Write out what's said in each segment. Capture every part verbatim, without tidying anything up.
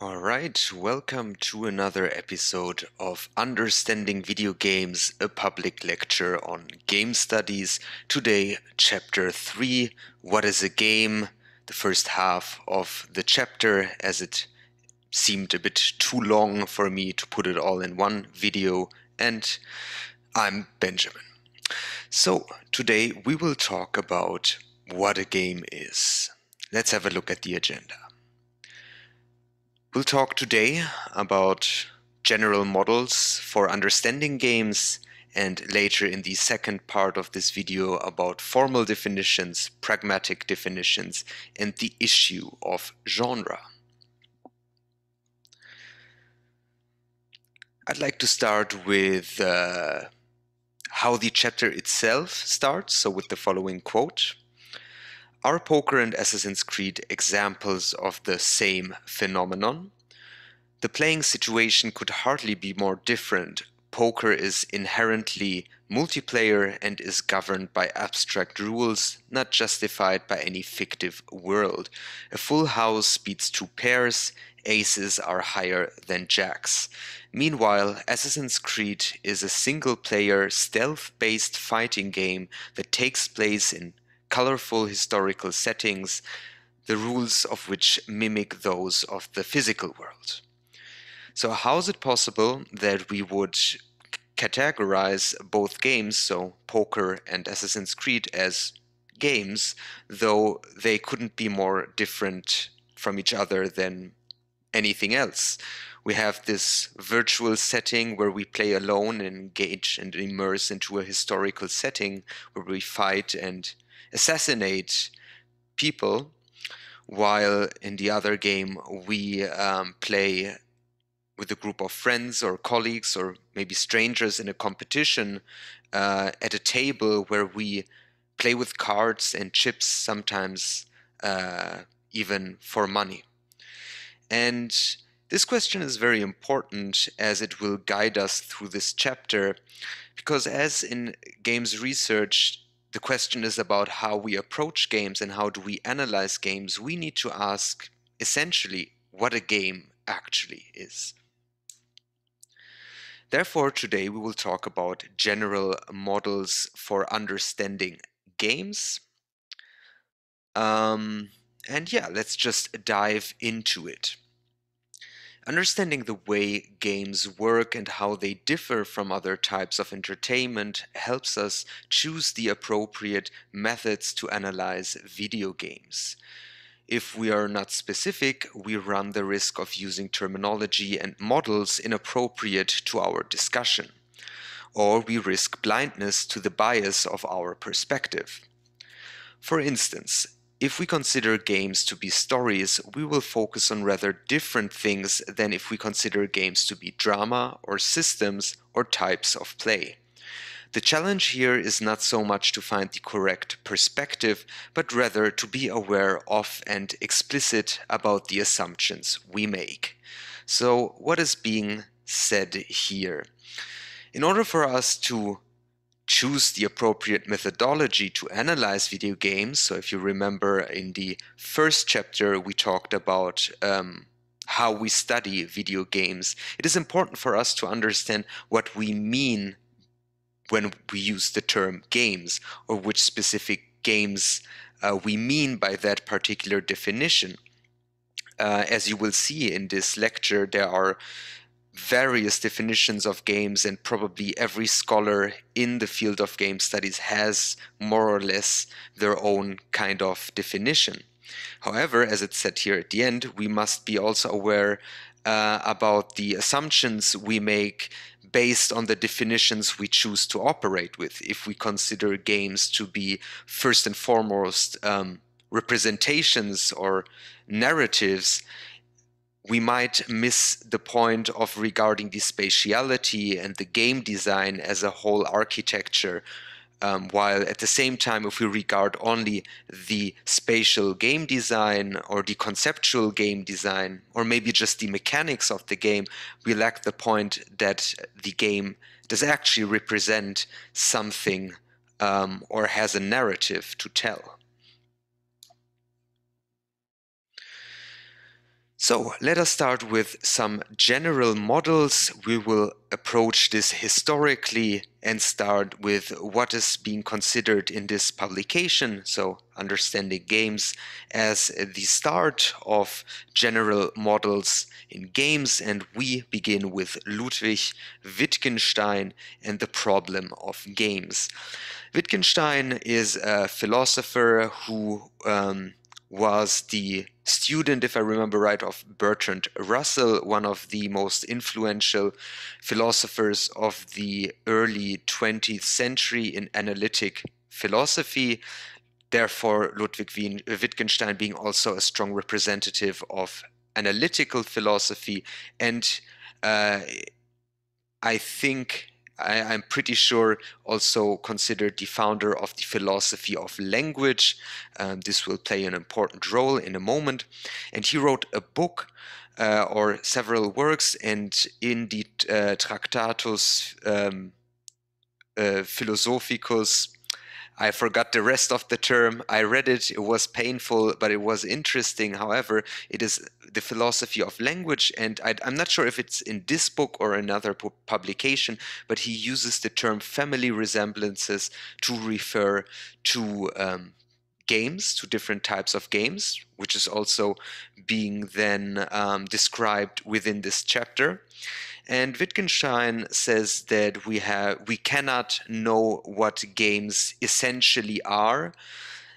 All right, welcome to another episode of Understanding Video Games, a public lecture on game studies. Today, chapter three, what is a game? The first half of the chapter, as it seemed a bit too long for me to put it all in one video. And I'm Benjamin. So today we will talk about what a game is. Let's have a look at the agenda. We'll talk today about general models for understanding games, and later in the second part of this video about formal definitions, pragmatic definitions, and the issue of genre. I'd like to start with uh, how the chapter itself starts, so with the following quote. Are poker and Assassin's Creed examples of the same phenomenon? The playing situation could hardly be more different. Poker is inherently multiplayer and is governed by abstract rules, not justified by any fictive world. A full house beats two pairs, aces are higher than jacks. Meanwhile, Assassin's Creed is a single-player, stealth-based fighting game that takes place in colorful historical settings, the rules of which mimic those of the physical world. So how is it possible that we would categorize both games, so poker and Assassin's Creed, as games, though they couldn't be more different from each other than anything else? We have this virtual setting where we play alone and engage and immerse into a historical setting where we fight and assassinate people, while in the other game we um, play with a group of friends or colleagues or maybe strangers in a competition uh, at a table where we play with cards and chips, sometimes uh, even for money. And this question is very important as it will guide us through this chapter, because as in games research, the question is about how we approach games and how do we analyze games. We need to ask, essentially, what a game actually is. Therefore, today we will talk about general models for understanding games. Um, and yeah, let's just dive into it. Understanding the way games work and how they differ from other types of entertainment helps us choose the appropriate methods to analyze video games. If we are not specific, we run the risk of using terminology and models inappropriate to our discussion, or we risk blindness to the bias of our perspective. For instance, if we consider games to be stories, we will focus on rather different things than if we consider games to be drama or systems or types of play. The challenge here is not so much to find the correct perspective, but rather to be aware of and explicit about the assumptions we make. So, what is being said here? In order for us to choose the appropriate methodology to analyze video games. So if you remember in the first chapter, we talked about um, how we study video games. It is important for us to understand what we mean when we use the term games, or which specific games uh, we mean by that particular definition. Uh, as you will see in this lecture, there are various definitions of games, and probably every scholar in the field of game studies has more or less their own kind of definition. However, as it's said here at the end, we must be also aware uh, about the assumptions we make based on the definitions we choose to operate with. If we consider games to be first and foremost um, representations or narratives, we might miss the point of regarding the spatiality and the game design as a whole architecture, um, while at the same time, if we regard only the spatial game design or the conceptual game design, or maybe just the mechanics of the game, we lack the point that the game does actually represent something um, or has a narrative to tell. So let us start with some general models. We will approach this historically and start with what is being considered in this publication, so Understanding Games, as the start of general models in games, and we begin with Ludwig Wittgenstein and the problem of games. Wittgenstein is a philosopher who um, was the student, if I remember right, of Bertrand Russell, one of the most influential philosophers of the early twentieth century in analytic philosophy. Therefore, Ludwig Wittgenstein being also a strong representative of analytical philosophy. And uh, I think I, I'm pretty sure also considered the founder of the philosophy of language. Um, this will play an important role in a moment. And he wrote a book uh, or several works, and in the uh, Tractatus um, uh, Philosophicus, I forgot the rest of the term. I read it, it was painful, but it was interesting. However, it is the philosophy of language, and I, I'm not sure if it's in this book or another pu publication, but he uses the term family resemblances to refer to um, games, to different types of games, which is also being then um, described within this chapter. And Wittgenstein says that we have we cannot know what games essentially are.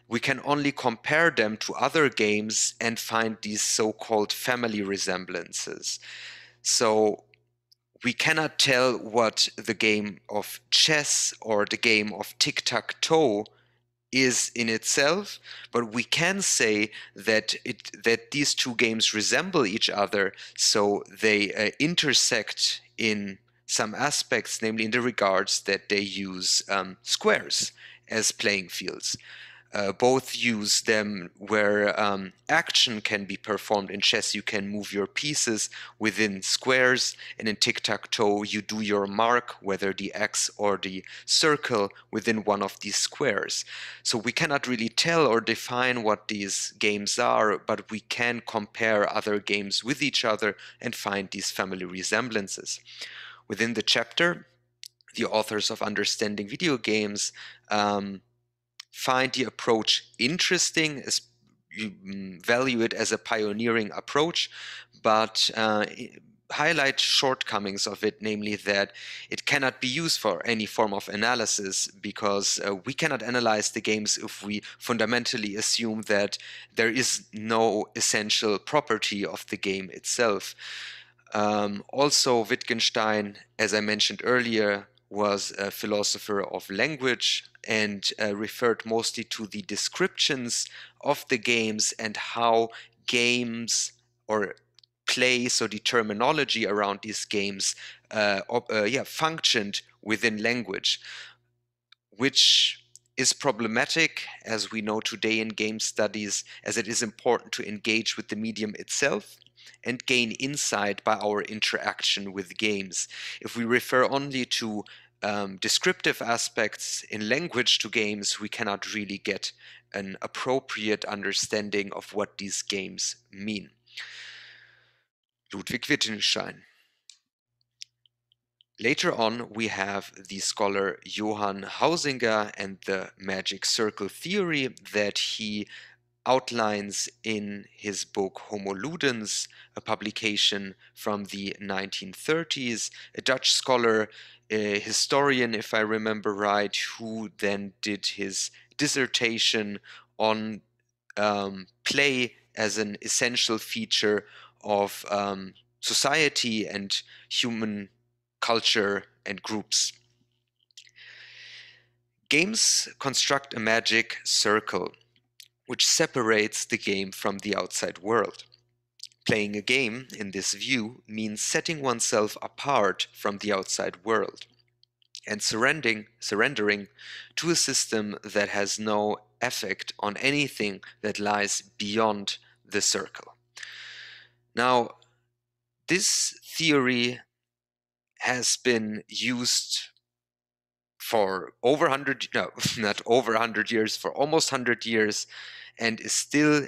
We can only compare them to other games and find these so-called family resemblances. So we cannot tell what the game of chess or the game of tic-tac-toe is in itself, but we can say that it that these two games resemble each other, so they uh, intersect in some aspects, namely in the regards that they use um, squares as playing fields. Uh, both use them where um, action can be performed. In chess, you can move your pieces within squares, and in tic-tac-toe, you do your mark, whether the X or the circle, within one of these squares. So we cannot really tell or define what these games are, but we can compare other games with each other and find these family resemblances. Within the chapter, the authors of Understanding Video Games um, find the approach interesting, as you value it as a pioneering approach, but uh, highlight shortcomings of it, namely that it cannot be used for any form of analysis, because uh, we cannot analyze the games if we fundamentally assume that there is no essential property of the game itself. Um, also, Wittgenstein, as I mentioned earlier, was a philosopher of language and uh, referred mostly to the descriptions of the games and how games or play, so the terminology around these games, uh, uh, yeah, functioned within language, which is problematic, as we know today in game studies, as it is important to engage with the medium itself and gain insight by our interaction with games. If we refer only to um, descriptive aspects in language to games, we cannot really get an appropriate understanding of what these games mean. Ludwig Wittgenstein. Later on, we have the scholar Johann Hausinger and the magic circle theory that he outlines in his book Homo Ludens, a publication from the nineteen thirties, a Dutch scholar, a historian, if I remember right, who then did his dissertation on um, play as an essential feature of um, society and human culture and groups. Games construct a magic circle which separates the game from the outside world. Playing a game, in this view, means setting oneself apart from the outside world and surrendering, surrendering to a system that has no effect on anything that lies beyond the circle. Now, this theory has been used for over one hundred, no, not over one hundred years, for almost one hundred years, and is still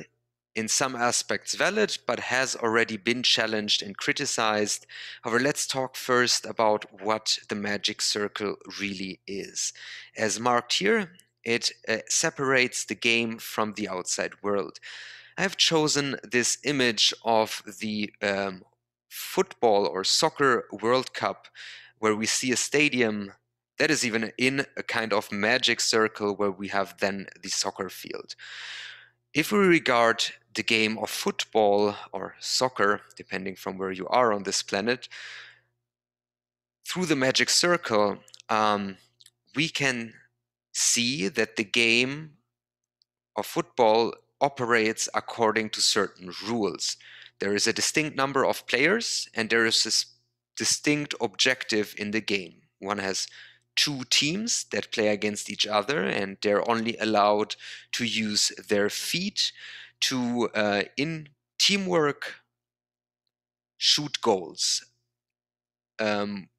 in some aspects valid, but has already been challenged and criticized. However, let's talk first about what the magic circle really is. As marked here, it uh, separates the game from the outside world. I have chosen this image of the um, football or soccer World Cup, where we see a stadium that is even in a kind of magic circle where we have then the soccer field. If we regard the game of football or soccer, depending from where you are on this planet, through the magic circle, um, we can see that the game of football operates according to certain rules. There is a distinct number of players and there is this distinct objective in the game. One has two teams that play against each other, and they're only allowed to use their feet to, uh, in teamwork, shoot goals. Um,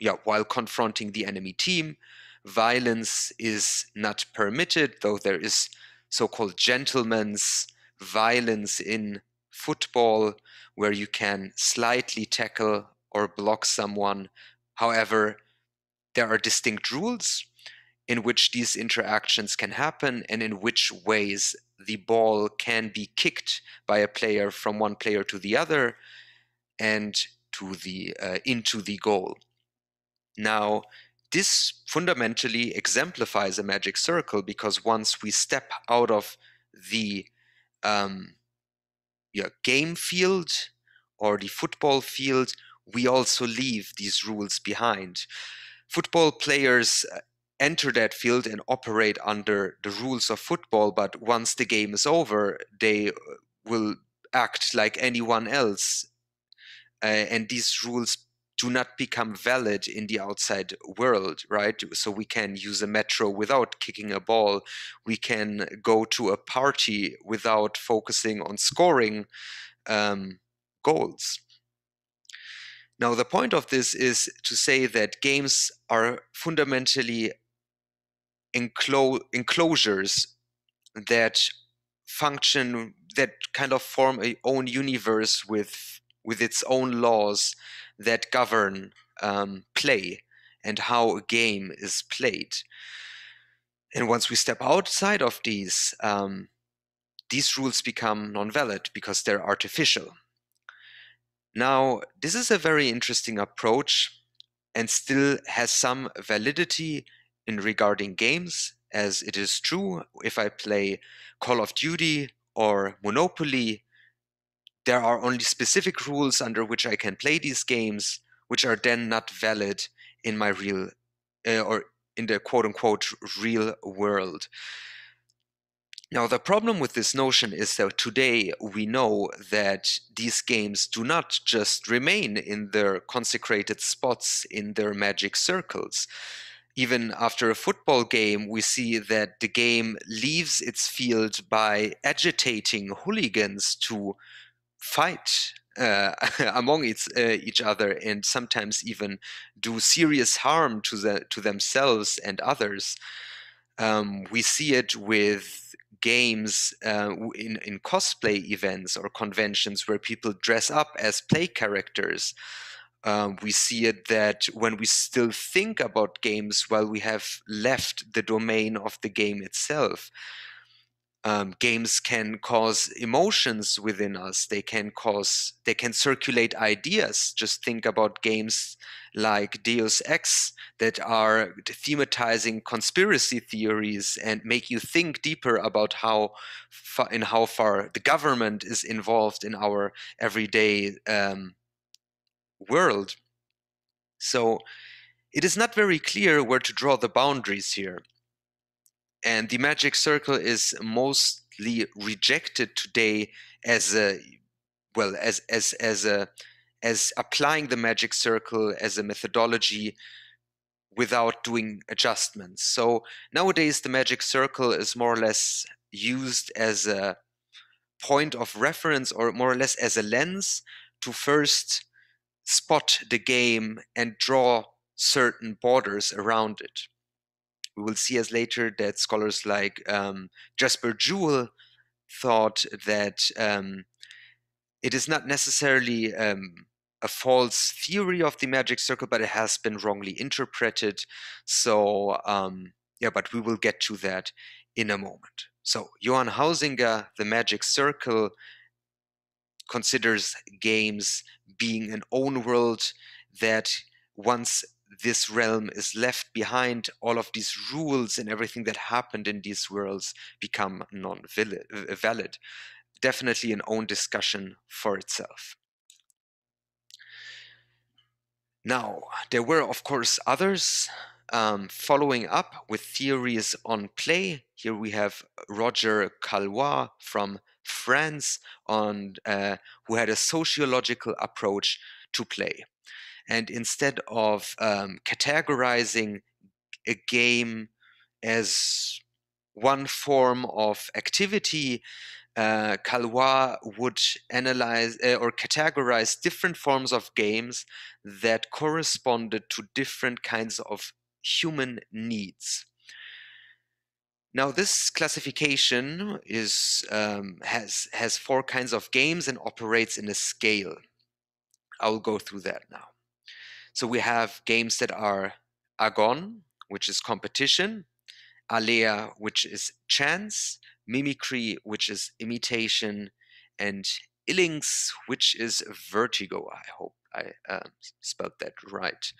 yeah, while confronting the enemy team, violence is not permitted, though there is so-called gentleman's violence in football, where you can slightly tackle or block someone. However, there are distinct rules in which these interactions can happen and in which ways the ball can be kicked by a player from one player to the other and to the uh, into the goal. Now, this fundamentally exemplifies a magic circle, because once we step out of the um, you know, game field or the football field, we also leave these rules behind. Football players enter that field and operate under the rules of football, but once the game is over, they will act like anyone else. Uh, and these rules do not become valid in the outside world, right? So we can use a metro without kicking a ball. We can go to a party without focusing on scoring um, goals. Now, the point of this is to say that games are fundamentally enclo- enclosures that function, that kind of form a own universe with, with its own laws that govern um, play and how a game is played. And once we step outside of these, um, these rules become non-valid because they're artificial. Now, this is a very interesting approach and still has some validity in regarding games, as it is true. If I play Call of Duty or Monopoly, there are only specific rules under which I can play these games, which are then not valid in my real uh, or in the quote-unquote real world. Now, the problem with this notion is that today we know that these games do not just remain in their consecrated spots in their magic circles. Even after a football game, we see that the game leaves its field by agitating hooligans to fight uh, among its, uh, each other, and sometimes even do serious harm to, the, to themselves and others. Um, we see it with games uh, in, in cosplay events or conventions where people dress up as play characters. Um, we see it that when we still think about games while well, we have left the domain of the game itself. Um, games can cause emotions within us. They can cause, they can circulate ideas. Just think about games like Deus Ex that are thematizing conspiracy theories and make you think deeper about how far and how far the government is involved in our everyday um, world. So it is not very clear where to draw the boundaries here. And the magic circle is mostly rejected today as a, well, as as as a as applying the magic circle as a methodology without doing adjustments. So nowadays, the magic circle is more or less used as a point of reference, or more or less as a lens to first spot the game and draw certain borders around it. We will see as later that scholars like um, Jasper Juhl thought that um, it is not necessarily um, a false theory of the magic circle, but it has been wrongly interpreted. So um, yeah, but we will get to that in a moment. So Johann Hausinger, The Magic Circle, considers games being an own world, that once this realm is left behind, all of these rules and everything that happened in these worlds become non-valid. Definitely an own discussion for itself. Now, there were, of course, others um, following up with theories on play. Here we have Roger Caillois from France, on uh, who had a sociological approach to play. And instead of um, categorizing a game as one form of activity, uh, Caillois would analyze uh, or categorize different forms of games that corresponded to different kinds of human needs. Now, this classification is um, has has four kinds of games and operates in a scale. I'll go through that now. So we have games that are agon, which is competition, alea, which is chance, mimicry, which is imitation, and illinx, which is vertigo. I hope I uh, spelled that right.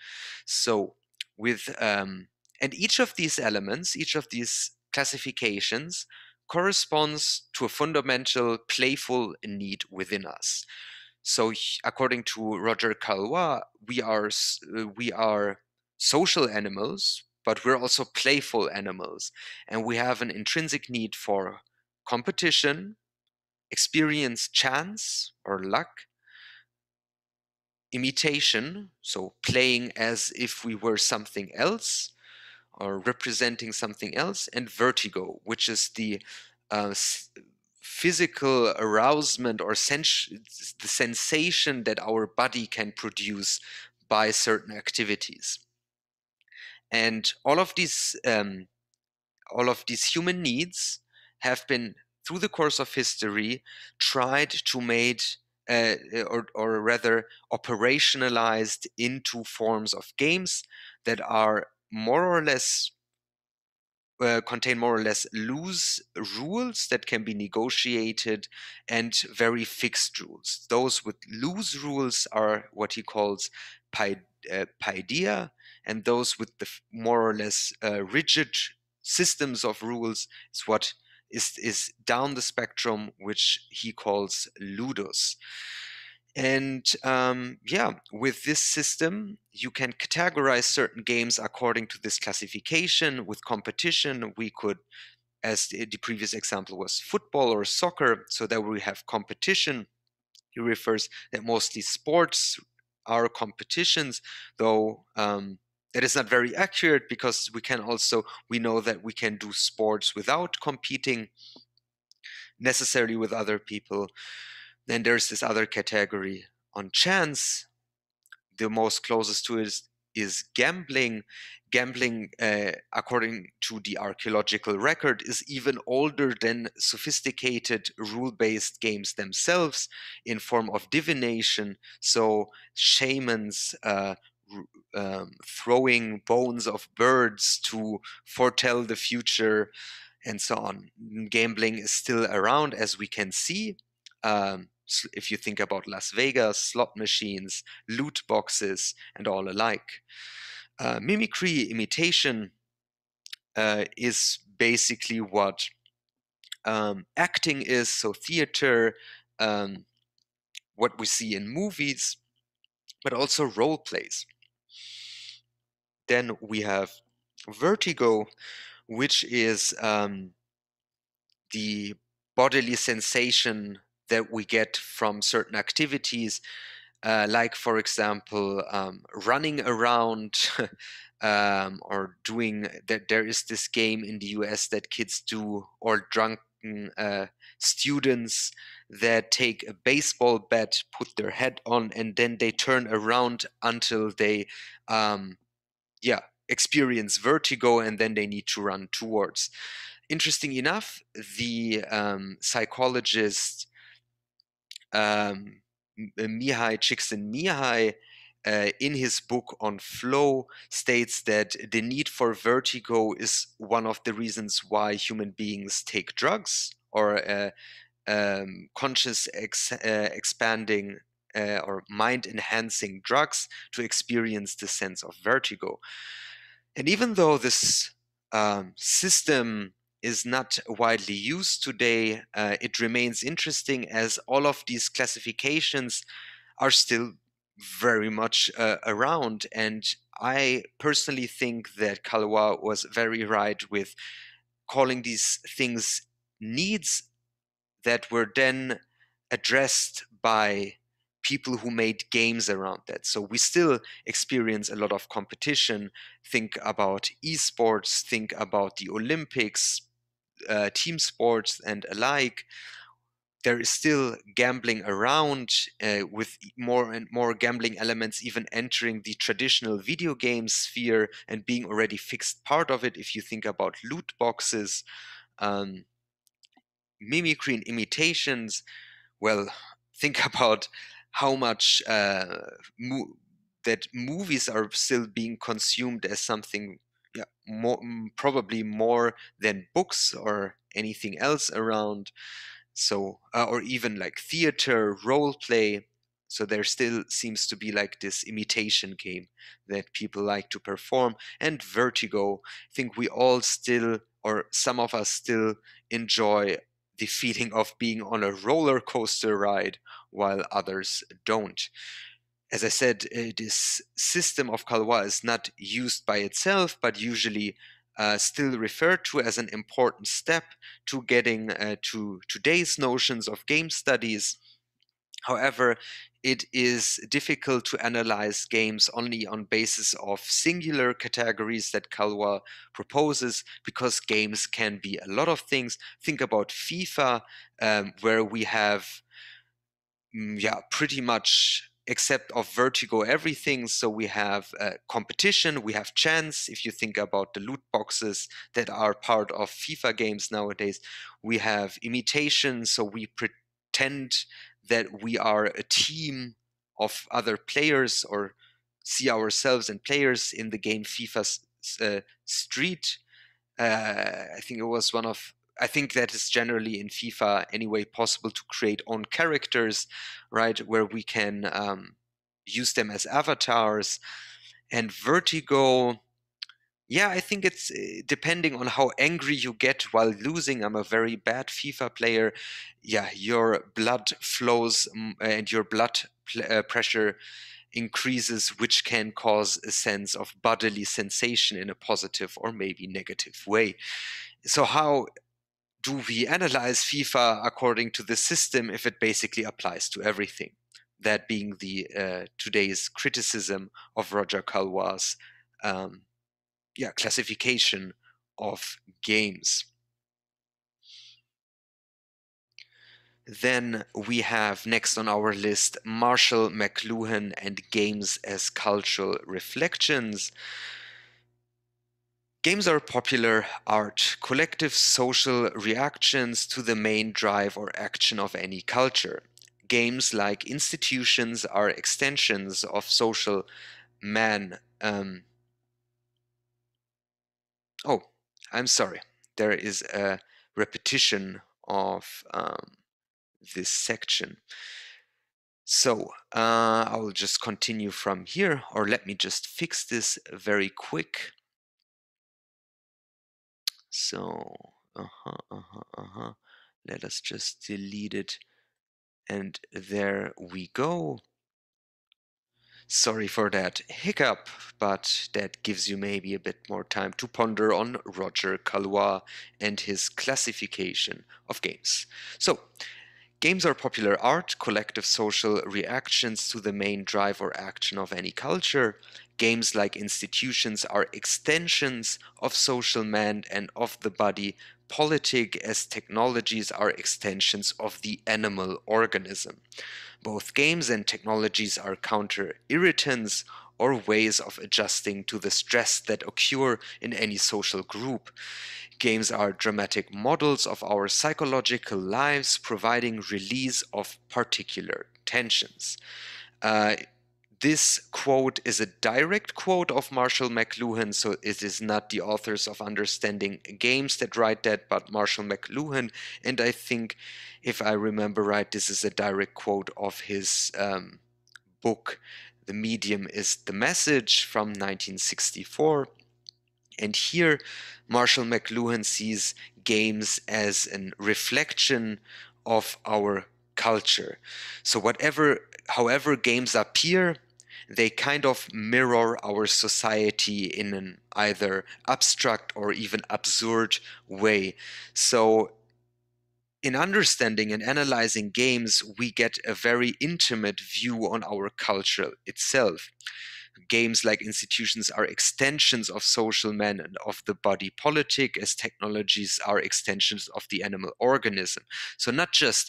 So with, um, and each of these elements, each of these classifications corresponds to a fundamental playful need within us. So, according to Roger Caillois, we are we are social animals, but we're also playful animals, and we have an intrinsic need for competition, experience, chance or luck, imitation, so playing as if we were something else or representing something else, and vertigo, which is the uh, physical arousement or sens the sensation that our body can produce by certain activities. And all of these um, all of these human needs have been, through the course of history, tried to made uh, or, or rather operationalized into forms of games that are more or less Uh, contain more or less loose rules that can be negotiated and very fixed rules. Those with loose rules are what he calls paideia, uh, and those with the more or less uh, rigid systems of rules is what is, is down the spectrum, which he calls ludus. And um, yeah, with this system, you can categorize certain games according to this classification. With competition, we could, as the previous example was football or soccer, so that we have competition. He refers that mostly sports are competitions, though um, that is not very accurate, because we can also, we know that we can do sports without competing necessarily with other people. Then there's this other category on chance. The most closest to it is, is gambling. Gambling, uh, according to the archaeological record, is even older than sophisticated rule-based games themselves, in form of divination. So shamans uh, um, throwing bones of birds to foretell the future, and so on. Gambling is still around, as we can see. Um, if you think about Las Vegas, slot machines, loot boxes, and all alike. Uh, mimicry, imitation, uh, is basically what um, acting is, so theater, um, what we see in movies, but also role plays. Then we have vertigo, which is um, the bodily sensation that we get from certain activities, uh, like, for example, um, running around um, or doing that. There is this game in the U S that kids do, or drunken uh, students that take a baseball bat, put their head on, and then they turn around until they, um, yeah, experience vertigo, and then they need to run towards. interesting enough, the um, psychologist um, Mihaly Csikszentmihalyi, uh, in his book on flow, states that the need for vertigo is one of the reasons why human beings take drugs or uh, um, conscious ex uh, expanding uh, or mind-enhancing drugs to experience the sense of vertigo. And even though this um, system is not widely used today, uh, it remains interesting as all of these classifications are still very much uh, around. And I personally think that Caillois was very right with calling these things needs that were then addressed by people who made games around that. So we still experience a lot of competition. Think about esports, think about the Olympics, uh, team sports and alike. There is still gambling around, uh, with more and more gambling elements even entering the traditional video game sphere and being already fixed part of it. If you think about loot boxes, um, mimicry and imitations, well, think about how much uh, mo that movies are still being consumed as something, yeah, more, probably more than books or anything else around. So, uh, or even like theater, role play. So there still seems to be like this imitation game that people like to perform. And vertigo, I think we all still, or some of us still enjoy the feeling of being on a roller coaster ride while others don't. As I said, uh, this system of Caillois is not used by itself, but usually uh, still referred to as an important step to getting uh, to today's notions of game studies. However, it is difficult to analyze games only on basis of singular categories that Caillois proposes, because games can be a lot of things. Think about FIFA, um, where we have, yeah, pretty much except of vertigo, everything. So we have uh, competition, we have chance. If you think about the loot boxes that are part of FIFA games nowadays, we have imitation. So we pretend that we are a team of other players or see ourselves and players in the game FIFA uh, Street. Uh, I think it was one of, I think that is generally in FIFA anyway possible to create own characters, right? Where we can um, use them as avatars. And vertigo, yeah, I think it's depending on how angry you get while losing. I'm a very bad FIFA player. Yeah, your blood flows and your blood pressure increases, which can cause a sense of bodily sensation in a positive or maybe negative way. So how do we analyze FIFA according to the system if it basically applies to everything? That being the uh, today's criticism of Roger Caillois' um, yeah, classification of games. Then we have next on our list Marshall McLuhan and games as cultural reflections. Games are popular art, collective social reactions to the main drive or action of any culture. Games, like institutions, are extensions of social man. Um, Oh, I'm sorry. There is a repetition of um, this section. So uh, I'll just continue from here, or let me just fix this very quick. So uh-huh, uh-huh, uh-huh. Let us just delete it. And there we go. Sorry for that hiccup, but that gives you maybe a bit more time to ponder on Roger Caillois and his classification of games. So, games are popular art, collective social reactions to the main drive or action of any culture. Games, like institutions, are extensions of social man and of the body. Politic, as technologies, are extensions of the animal organism. Both games and technologies are counter-irritants or ways of adjusting to the stress that occur in any social group. Games are dramatic models of our psychological lives, providing release of particular tensions. Uh, This quote is a direct quote of Marshall McLuhan, so it is not the authors of Understanding Games that write that, but Marshall McLuhan. And I think, if I remember right, this is a direct quote of his um, book, The Medium is the Message, from nineteen sixty-four. And here, Marshall McLuhan sees games as a reflection of our culture. So whatever, however games appear, they kind of mirror our society in an either abstract or even absurd way. So in understanding and analyzing games, we get a very intimate view on our culture itself. Games, like institutions, are extensions of social man and of the body politic, as technologies are extensions of the animal organism. So not just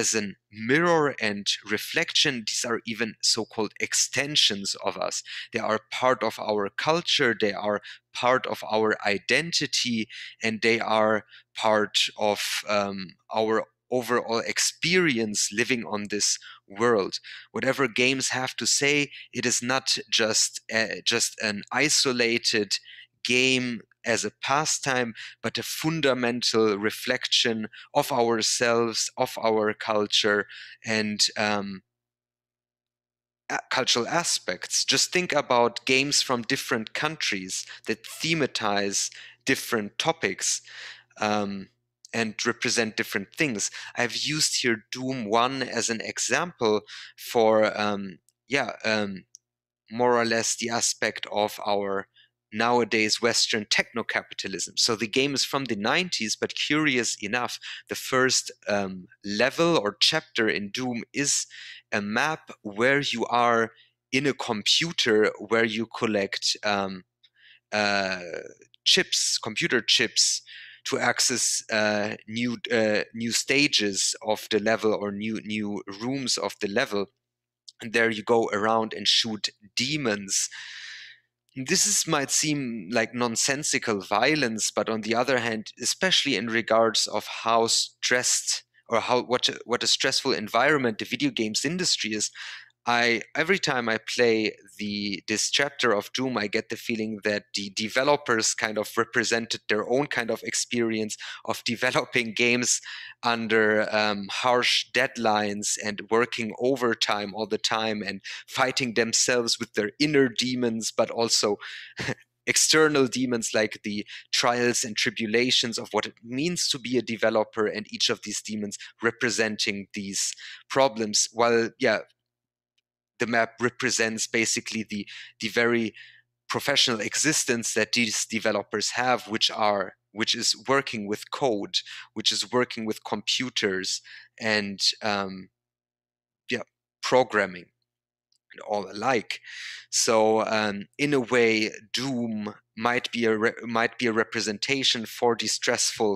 as a mirror and reflection, these are even so-called extensions of us. They are part of our culture, they are part of our identity, and they are part of um, our overall experience living on this world. Whatever games have to say, it is not just uh, just an isolated game as a pastime, but a fundamental reflection of ourselves, of our culture, and um, cultural aspects. Just think about games from different countries that thematize different topics Um, and represent different things. I've used here Doom one as an example for, um, yeah, um, more or less the aspect of our nowadays Western techno-capitalism. So the game is from the nineties, but curious enough, the first um, level or chapter in Doom is a map where you are in a computer where you collect um, uh, chips, computer chips, to access uh, new uh, new stages of the level or new new rooms of the level, and there you go around and shoot demons. This is, might seem like nonsensical violence, but on the other hand, especially in regards of how stressed or how what a, what a stressful environment the video games industry is, I every time I play the this chapter of Doom, I get the feeling that the developers kind of represented their own kind of experience of developing games under um, harsh deadlines and working overtime all the time and fighting themselves with their inner demons, but also external demons like the trials and tribulations of what it means to be a developer, and each of these demons representing these problems. While, yeah, the map represents basically the the very professional existence that these developers have, which are which is working with code, which is working with computers and um, yeah, programming and all alike. So um, in a way, Doom might be a re might be a representation for the stressful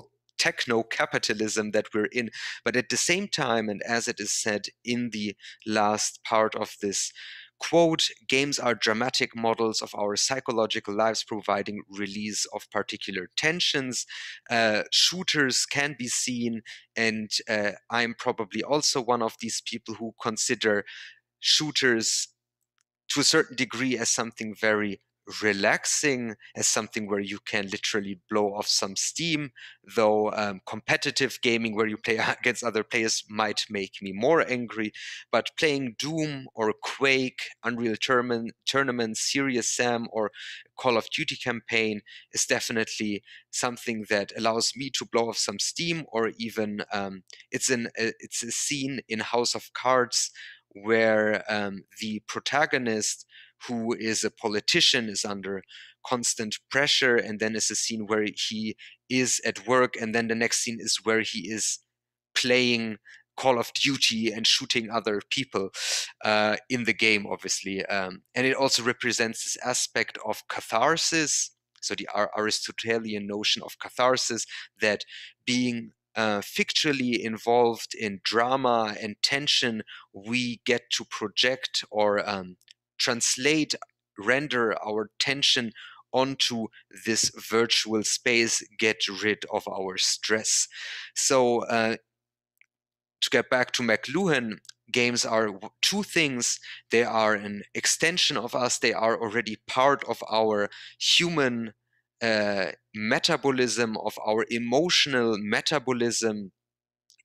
techno-capitalism that we're in, but at the same time, and as it is said in the last part of this quote, games are dramatic models of our psychological lives, providing release of particular tensions. Uh, shooters can be seen, and uh, I'm probably also one of these people who consider shooters to a certain degree as something very relaxing, as something where you can literally blow off some steam, though um, competitive gaming where you play against other players might make me more angry. But playing Doom or Quake, Unreal Tournament, Serious Sam, or Call of Duty campaign is definitely something that allows me to blow off some steam, or even um, it's, an, uh, it's a scene in House of Cards where um, the protagonist, who is a politician, is under constant pressure, and then is a scene where he is at work, and then the next scene is where he is playing Call of Duty and shooting other people uh, in the game, obviously. Um, and it also represents this aspect of catharsis, so the Aristotelian notion of catharsis, that being Uh, fictionally involved in drama and tension, we get to project or um, translate render our tension onto this virtual space, get rid of our stress. So uh, to get back to McLuhan, games are two things. They are an extension of us. They are already part of our human uh, metabolism, of our emotional metabolism,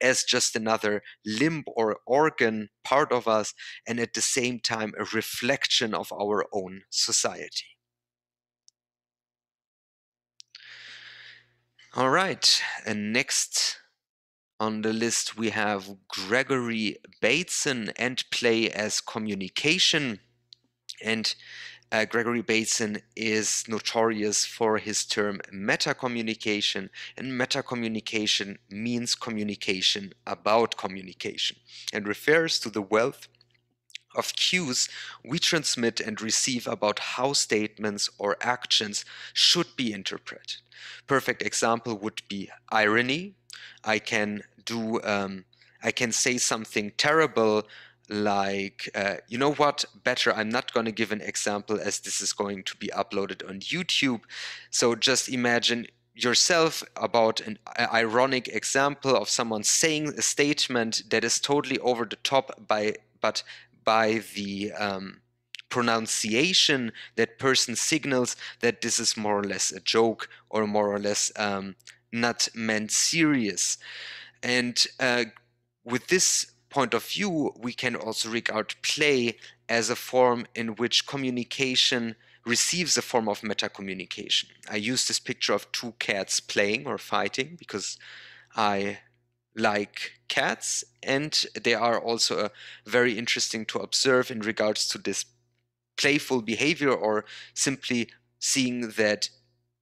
as just another limb or organ part of us, and at the same time a reflection of our own society. All right, and next on the list we have Gregory Bateson and Play as Communication. And uh, Gregory Bateson is notorious for his term metacommunication, and metacommunication means communication about communication and refers to the wealth of cues we transmit and receive about how statements or actions should be interpreted. Perfect example would be irony. I can do, um, I can say something terrible like, uh, you know what, better I'm not going to give an example as this is going to be uploaded on YouTube. So just imagine yourself about an ironic example of someone saying a statement that is totally over the top by, but by the um, pronunciation, that person signals that this is more or less a joke or more or less um, not meant serious. And uh, with this point of view, we can also regard play as a form in which communication receives a form of metacommunication. I use this picture of two cats playing or fighting because I like cats, and they are also uh, very interesting to observe in regards to this playful behavior, or simply seeing that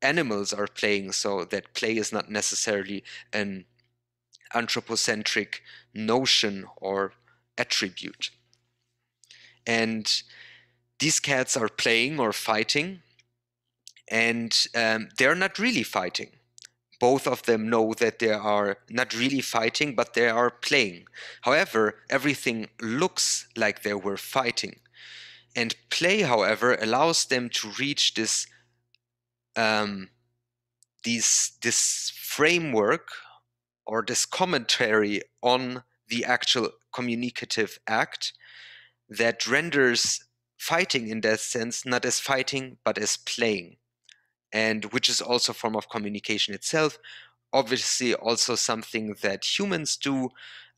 animals are playing, so that play is not necessarily an anthropocentric notion or attribute. And these cats are playing or fighting, and um, they're not really fighting. Both of them know that they are not really fighting, but they are playing. However, everything looks like they were fighting. And play, however, allows them to reach this, um, these, this framework or this commentary on the actual communicative act that renders fighting in that sense not as fighting, but as playing. And which is also a form of communication itself, obviously also something that humans do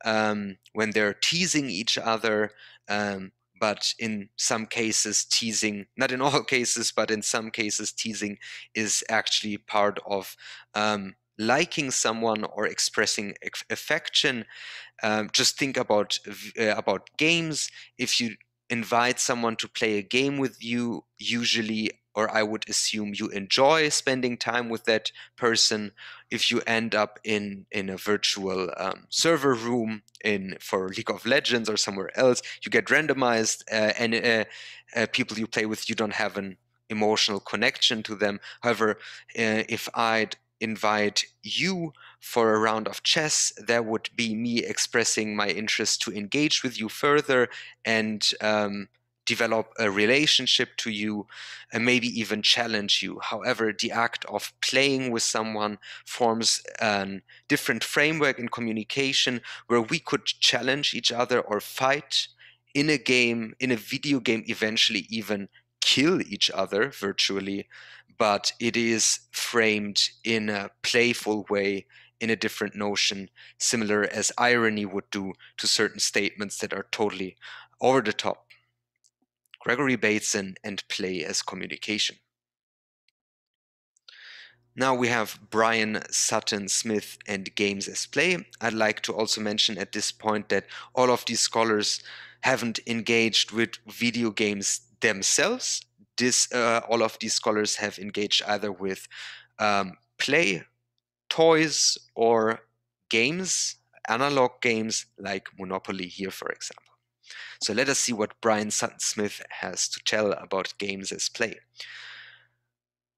um, when they're teasing each other, um, but in some cases teasing, not in all cases, but in some cases teasing is actually part of um, liking someone or expressing affection. Um, just think about, uh, about games. If you invite someone to play a game with you, usually, or I would assume, you enjoy spending time with that person. If you end up in, in a virtual um, server room in for League of Legends or somewhere else, you get randomized uh, and uh, uh, people you play with, you don't have an emotional connection to them. However, uh, if I'd invite you for a round of chess, that would be me expressing my interest to engage with you further and um, develop a relationship to you and maybe even challenge you. However, the act of playing with someone forms a different framework in communication where we could challenge each other or fight in a game, in a video game, eventually even kill each other virtually, but it is framed in a playful way, in a different notion, similar as irony would do to certain statements that are totally over the top. Gregory Bateson and Play as Communication. Now we have Brian Sutton-Smith and Games as Play. I'd like to also mention at this point that all of these scholars haven't engaged with video games themselves. This, uh, all of these scholars have engaged either with um, play, toys, or games, analog games like Monopoly here, for example. So let us see what Brian Sutton-Smith has to tell about games as play.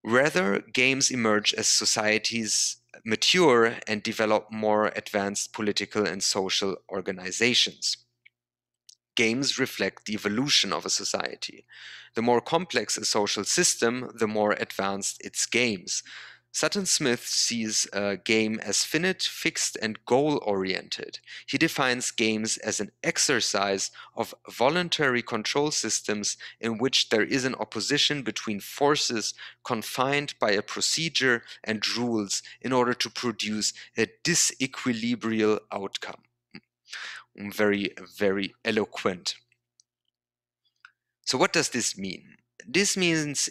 Rather, games emerge as societies mature and develop more advanced political and social organizations. Games reflect the evolution of a society. The more complex a social system, the more advanced its games. Sutton-Smith sees a game as finite, fixed, and goal-oriented. He defines games as an exercise of voluntary control systems in which there is an opposition between forces confined by a procedure and rules in order to produce a disequilibrial outcome. Very, very eloquent. So what does this mean? This means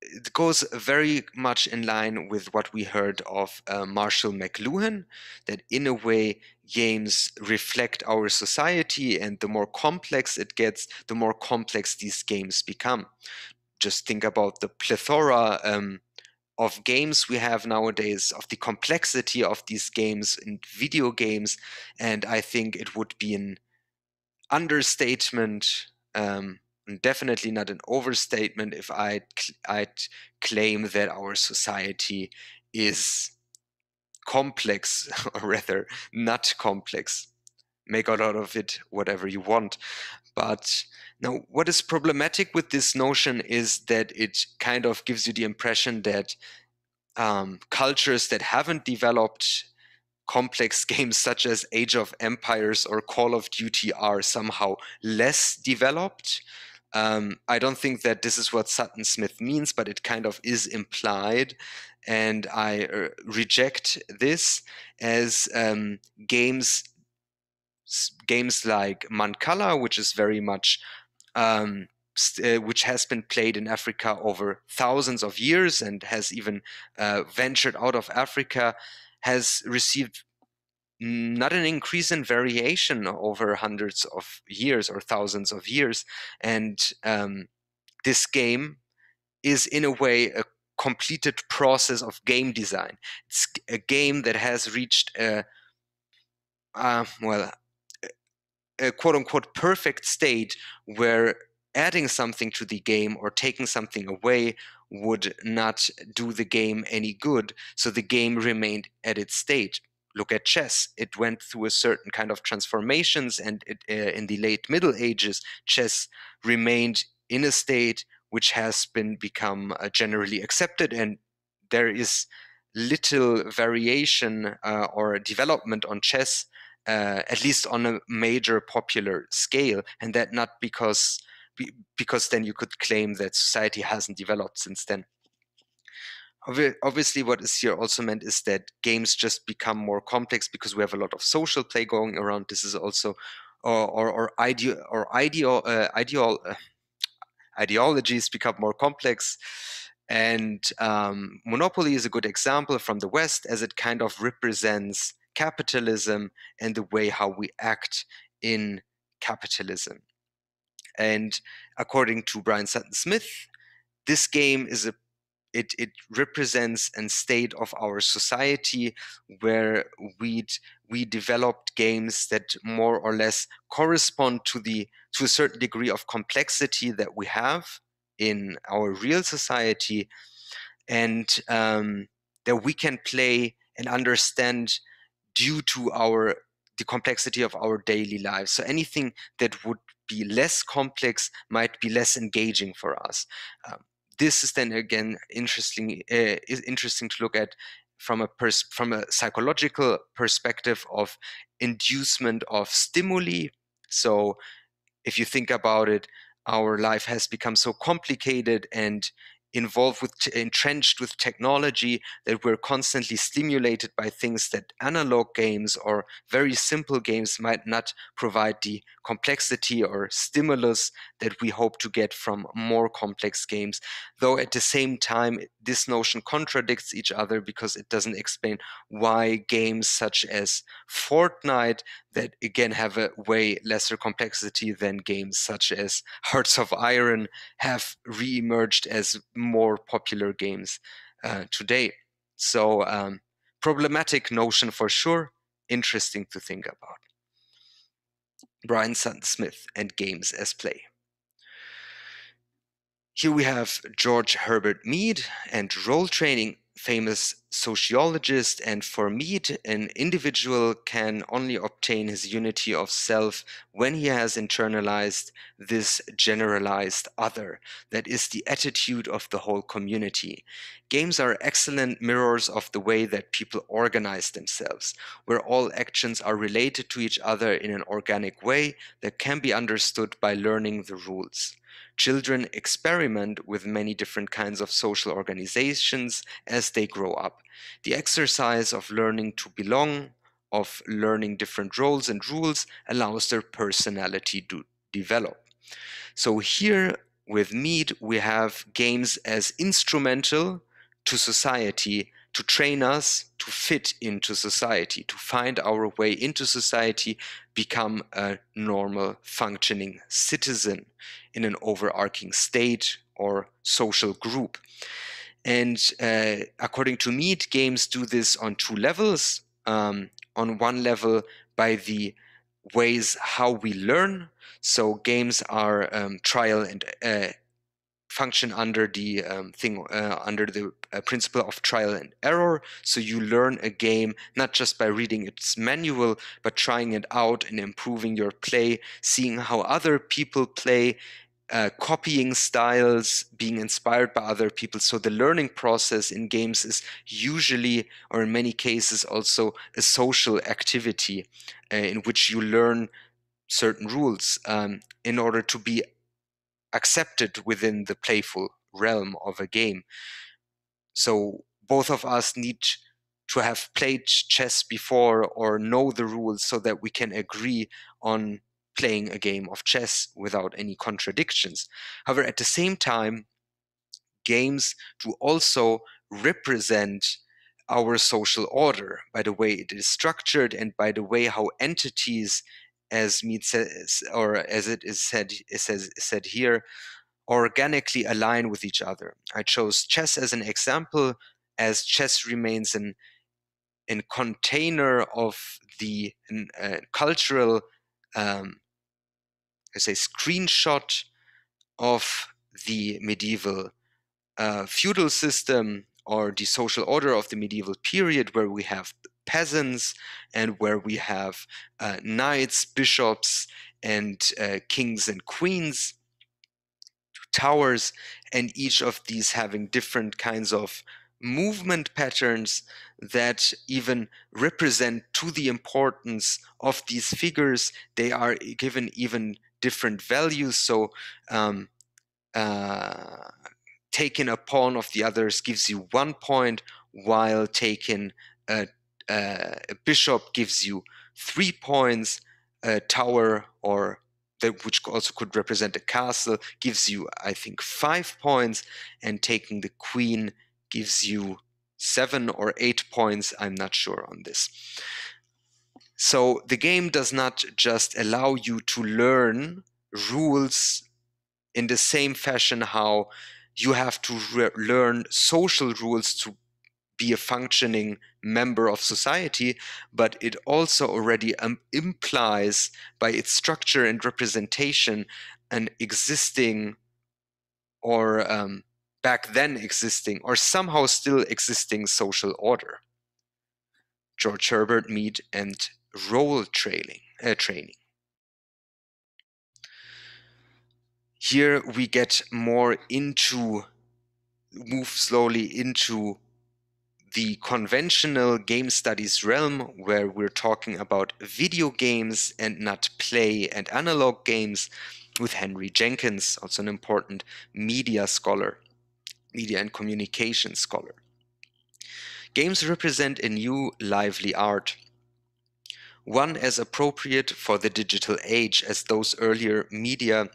it goes very much in line with what we heard of uh, Marshall McLuhan, that in a way games reflect our society, and the more complex it gets, the more complex these games become. Just think about the plethora um, of games we have nowadays, of the complexity of these games in video games, and I think it would be an understatement, um, and definitely not an overstatement, if I'd, I'd claim that our society is complex, or rather not complex. Make out of it whatever you want. But now, what is problematic with this notion is that it kind of gives you the impression that um, cultures that haven't developed complex games such as Age of Empires or Call of Duty are somehow less developed. Um, I don't think that this is what Sutton-Smith means, but it kind of is implied, and I uh, reject this as um, games games like Mancala, which is very much um, uh, which has been played in Africa over thousands of years and has even uh, ventured out of Africa, has received not an increase in variation over hundreds of years or thousands of years. And um, this game is in a way a completed process of game design. It's a game that has reached a, uh, well, a, a quote unquote perfect state where adding something to the game or taking something away would not do the game any good, so the game remained at its state. Look at chess. It went through a certain kind of transformations, and it, uh, in the late Middle Ages, chess remained in a state which has been become uh, generally accepted, and there is little variation uh, or development on chess, uh, at least on a major popular scale, and that not because because then you could claim that society hasn't developed since then. Obviously, what is here also meant is that games just become more complex because we have a lot of social play going around. This is also, or or, or, ideo, or ideo, uh, ideol, uh, ideologies become more complex. And um, Monopoly is a good example from the West, as it kind of represents capitalism and the way how we act in capitalism. And according to Brian Sutton-Smith, this game is a it it represents a state of our society where we we developed games that more or less correspond to the to a certain degree of complexity that we have in our real society, and um, that we can play and understand due to our the complexity of our daily lives. So anything that would be less complex might be less engaging for us. Um, this is then again interesting uh, is interesting to look at from a pers from a psychological perspective of inducement of stimuli. So if you think about it, our life has become so complicated and involved with t entrenched with technology that we're constantly stimulated by things that analog games or very simple games might not provide the complexity or stimulus that we hope to get from more complex games. Though at the same time, this notion contradicts each other because it doesn't explain why games such as Fortnite, that again have a way lesser complexity than games such as Hearts of Iron, have re-emerged as more popular games uh, today. So um, problematic notion for sure, interesting to think about. Brian Sutton-Smith and games as play. Here we have George Herbert Mead and role training. famous sociologist, and for Mead, an individual can only obtain his unity of self when he has internalized this generalized other, that is the attitude of the whole community. Games are excellent mirrors of the way that people organize themselves, where all actions are related to each other in an organic way that can be understood by learning the rules. Children experiment with many different kinds of social organizations as they grow up. The exercise of learning to belong, of learning different roles and rules, allows their personality to develop. So here with Mead, we have games as instrumental to society, to train us to fit into society, to find our way into society, become a normal functioning citizen in an overarching state or social group. And uh, according to Mead, games do this on two levels. Um, on one level, by the ways how we learn. So games are um, trial and uh, function under the um, thing uh, under the uh, principle of trial and error. So you learn a game not just by reading its manual, but trying it out and improving your play, seeing how other people play, uh, copying styles, being inspired by other people. So the learning process in games is usually, or in many cases, also a social activity uh, in which you learn certain rules um, in order to be accepted within the playful realm of a game. So both of us need to have played chess before or know the rules so that we can agree on playing a game of chess without any contradictions. However, at the same time, games do also represent our social order by the way it is structured and by the way how entities, as Mead says, or as it is said, it says said here, organically align with each other. I chose chess as an example, as chess remains an, an container of the an, uh, cultural, um, I say, screenshot of the medieval uh, feudal system or the social order of the medieval period, where we have peasants and where we have uh, knights, bishops, and uh, kings and queens, towers, and each of these having different kinds of movement patterns that even represent to the importance of these figures. They are given even different values. So um, uh, taking a pawn of the others gives you one point, while taking a Uh, a bishop gives you three points, a tower, or that which also could represent a castle, gives you, I think, five points, and taking the queen gives you seven or eight points. I'm not sure on this. So the game does not just allow you to learn rules in the same fashion how you have to re- learn social rules to be a functioning member of society, but it also already um, implies by its structure and representation an existing or um, back then existing or somehow still existing social order. George Herbert Mead and role training, uh, training. Here we get more into, move slowly into the conventional game studies realm, where we're talking about video games and not play and analog games, with Henry Jenkins, also an important media scholar, media and communication scholar. Games represent a new lively art, one as appropriate for the digital age as those earlier media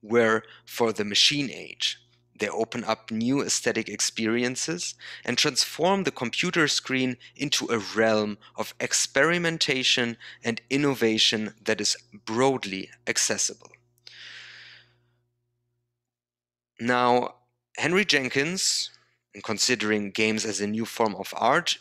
were for the machine age. They open up new aesthetic experiences and transform the computer screen into a realm of experimentation and innovation that is broadly accessible. Now, Henry Jenkins, in considering games as a new form of art,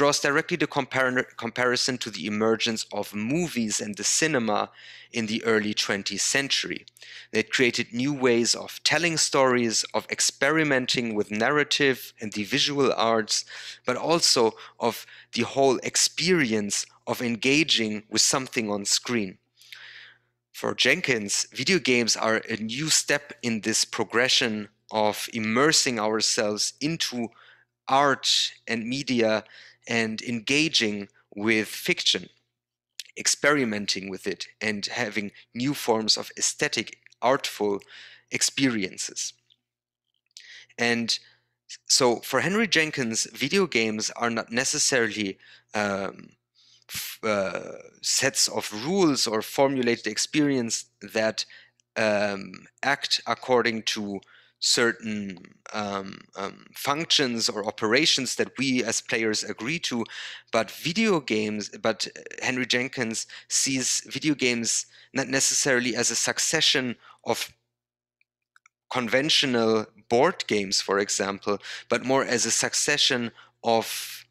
draws directly the compar comparison to the emergence of movies and the cinema in the early twentieth century. That created new ways of telling stories, of experimenting with narrative and the visual arts, but also of the whole experience of engaging with something on screen. For Jenkins, video games are a new step in this progression of immersing ourselves into art and media and engaging with fiction, experimenting with it and having new forms of aesthetic, artful experiences. And so for Henry Jenkins, video games are not necessarily um, uh, sets of rules or formulated experience that um, act according to certain um, um, functions or operations that we as players agree to, but video games, but Henry Jenkins sees video games not necessarily as a succession of conventional board games, for example, but more as a succession of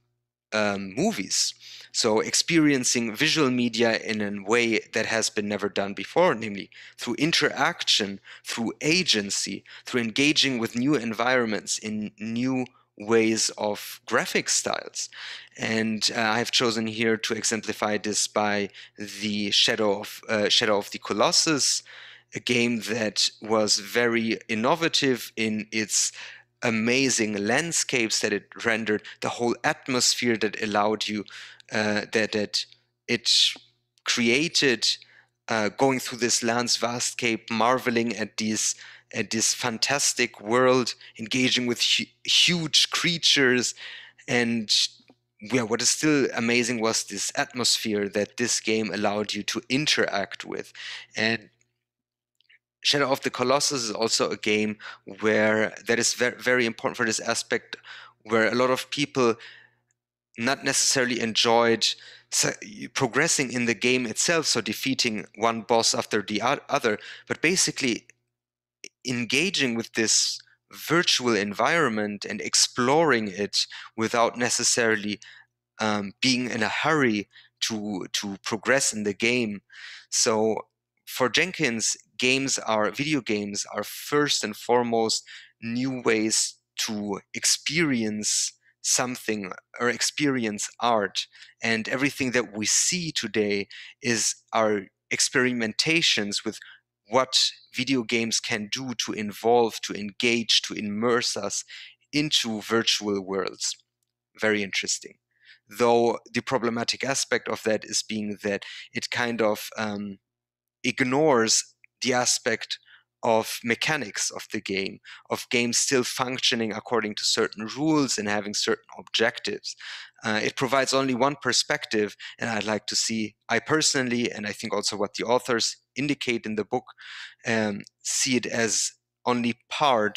um, movies. So experiencing visual media in a way that has been never done before, namely through interaction, through agency, through engaging with new environments in new ways of graphic styles. And uh, I've chosen here to exemplify this by the Shadow of, uh, Shadow of the Colossus, a game that was very innovative in its amazing landscapes that it rendered, the whole atmosphere that allowed you Uh, that, that it created, uh, going through this landscape, marveling at these at this fantastic world, engaging with hu huge creatures, and yeah, what is still amazing was this atmosphere that this game allowed you to interact with. And Shadow of the Colossus is also a game where that is very very important for this aspect, where a lot of people not necessarily enjoyed progressing in the game itself, so defeating one boss after the other, but basically engaging with this virtual environment and exploring it without necessarily um, being in a hurry to, to progress in the game. So for Jenkins, games are, video games are first and foremost new ways to experience something or experience art, and everything that we see today is our experimentations with what video games can do to involve, to engage, to immerse us into virtual worlds. Very interesting, though the problematic aspect of that is being that it kind of um, ignores the aspect of mechanics of the game, of games still functioning according to certain rules and having certain objectives. Uh, it provides only one perspective, and I'd like to see, I personally, and I think also what the authors indicate in the book, um, see it as only part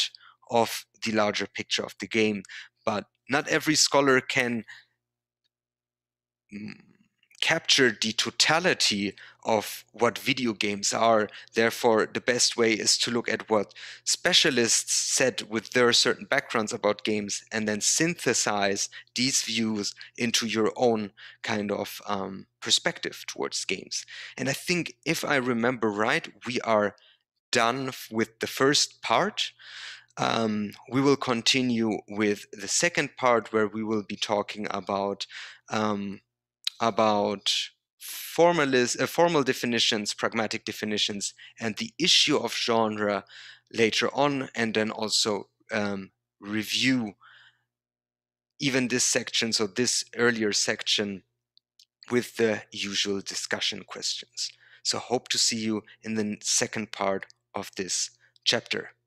of the larger picture of the game. But not every scholar can mm, capture the totality of what video games are. Therefore, the best way is to look at what specialists said with their certain backgrounds about games and then synthesize these views into your own kind of um, perspective towards games. And I think, if I remember right, we are done with the first part. Um, we will continue with the second part, where we will be talking about um, about formalist, uh, formal definitions, pragmatic definitions, and the issue of genre later on, and then also um, review even this section, so this earlier section, with the usual discussion questions. So hope to see you in the second part of this chapter.